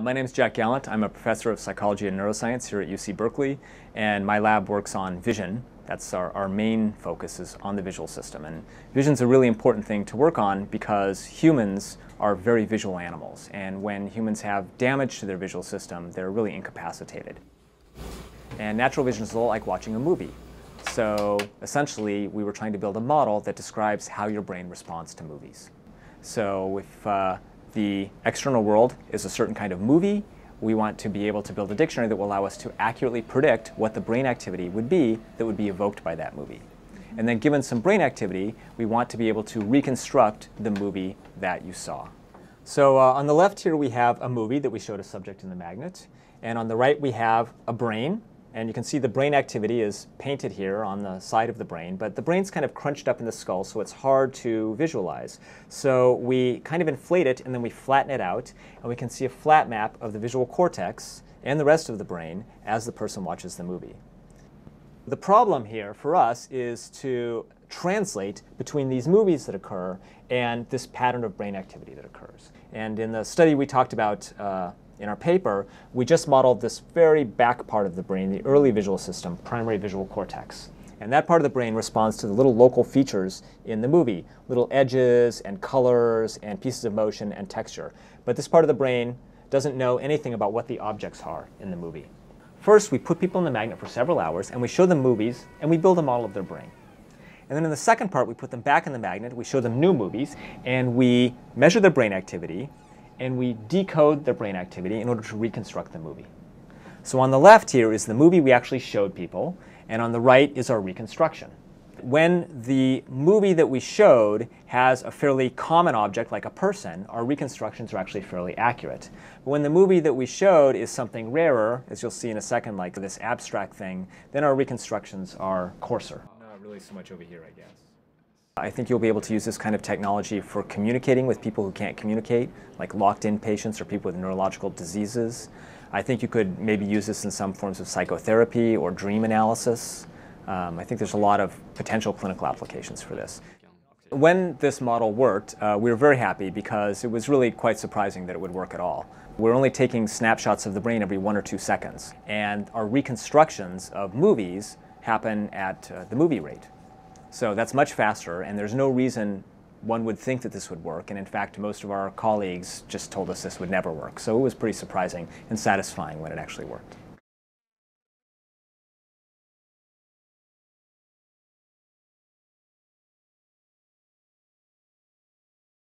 My name is Jack Gallant. I'm a professor of psychology and neuroscience here at UC Berkeley, and my lab works on vision. That's our main focus, is on the visual system. And vision's a really important thing to work on because humans are very visual animals, and when humans have damage to their visual system, they're really incapacitated. And natural vision is a little like watching a movie. So essentially, we were trying to build a model that describes how your brain responds to movies. So if the external world is a certain kind of movie, we want to be able to build a dictionary that will allow us to accurately predict what the brain activity would be that would be evoked by that movie. And then given some brain activity, we want to be able to reconstruct the movie that you saw. So on the left here we have a movie that we showed a subject in the magnet, and on the right we have a brain. And you can see the brain activity is painted here on the side of the brain, but the brain's kind of crunched up in the skull, so it's hard to visualize. So we kind of inflate it and then we flatten it out, and we can see a flat map of the visual cortex and the rest of the brain as the person watches the movie. The problem here for us is to translate between these movies that occur and this pattern of brain activity that occurs. And in the study we talked about in our paper, we just modeled this very back part of the brain, the early visual system, primary visual cortex. And that part of the brain responds to the little local features in the movie, little edges and colors and pieces of motion and texture. But this part of the brain doesn't know anything about what the objects are in the movie. First, we put people in the magnet for several hours and we show them movies and we build a model of their brain. And then in the second part, we put them back in the magnet, we show them new movies, and we measure their brain activity, and we decode their brain activity in order to reconstruct the movie. So on the left here is the movie we actually showed people, and on the right is our reconstruction. When the movie that we showed has a fairly common object like a person, our reconstructions are actually fairly accurate. But when the movie that we showed is something rarer, as you'll see in a second, like this abstract thing, then our reconstructions are coarser. Not really so much over here, I guess. I think you'll be able to use this kind of technology for communicating with people who can't communicate, like locked-in patients or people with neurological diseases. I think you could maybe use this in some forms of psychotherapy or dream analysis. I think there's a lot of potential clinical applications for this. When this model worked, we were very happy because it was really quite surprising that it would work at all. We're only taking snapshots of the brain every 1 or 2 seconds, and our reconstructions of movies happen at the movie rate. So that's much faster, and there's no reason one would think that this would work, and in fact most of our colleagues just told us this would never work. So it was pretty surprising and satisfying when it actually worked.